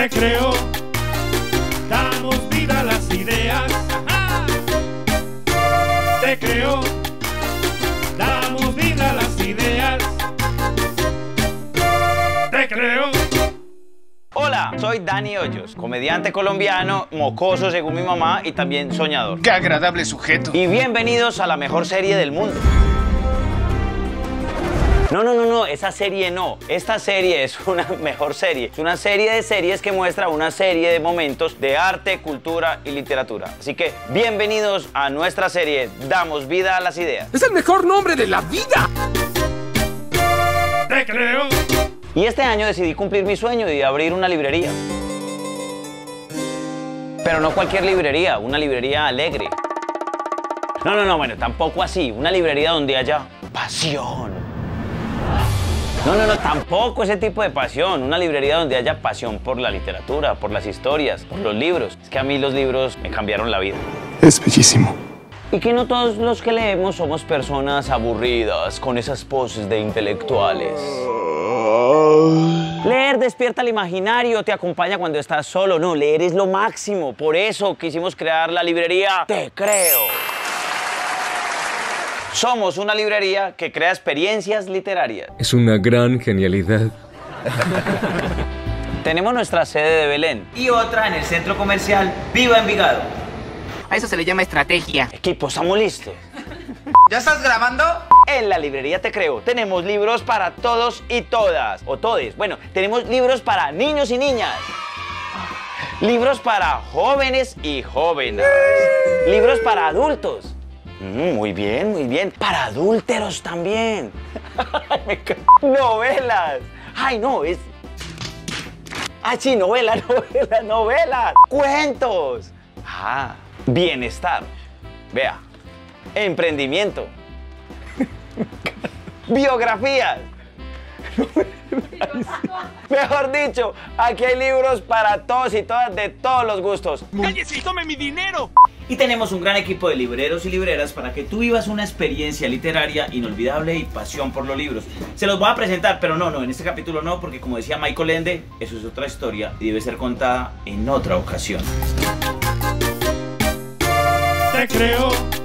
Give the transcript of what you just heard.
te creo, damos vida a las ideas. ¡Ajá! Te creo, damos vida a las ideas. Te creo. Hola, soy Dani Hoyos, comediante colombiano, mocoso según mi mamá y también soñador. ¡Qué agradable sujeto! Y bienvenidos a la mejor serie del mundo. No, esa serie no. Esta serie es una mejor serie. Es una serie de series que muestra una serie de momentos de arte, cultura y literatura. Así que, bienvenidos a nuestra serie Damos Vida a las Ideas. ¡Es el mejor nombre de la vida! ¡Te creo! Y este año decidí cumplir mi sueño y abrir una librería. Pero no cualquier librería, una librería alegre. Bueno, tampoco así. Una librería donde haya pasión. No, tampoco ese tipo de pasión. Una librería donde haya pasión por la literatura, por las historias, por los libros. Es que a mí los libros me cambiaron la vida. Es bellísimo. Y que no todos los que leemos somos personas aburridas con esas poses de intelectuales. Leer despierta el imaginario, te acompaña cuando estás solo. No, leer es lo máximo. Por eso quisimos crear la librería Te Creo. Somos una librería que crea experiencias literarias. Es una gran genialidad. Tenemos nuestra sede de Belén. Y otra en el centro comercial Viva Envigado. A eso se le llama estrategia. Equipo, estamos listos. ¿Ya estás grabando? En la librería Te Creo tenemos libros para todos y todas. O todes. Bueno, tenemos libros para niños y niñas. Libros para jóvenes y jóvenes. Libros para adultos. Muy bien. Para adúlteros también. Novelas. Ay, no, es... Ah, sí, novelas. Cuentos. Ah, bienestar. Vea. Emprendimiento. Biografías. Mejor dicho, aquí hay libros para todos y todas de todos los gustos. ¡Cállese y tome mi dinero! Y tenemos un gran equipo de libreros y libreras para que tú vivas una experiencia literaria inolvidable y pasión por los libros. Se los voy a presentar, pero no, en este capítulo no, porque como decía Michael Ende, eso es otra historia y debe ser contada en otra ocasión. Te creo.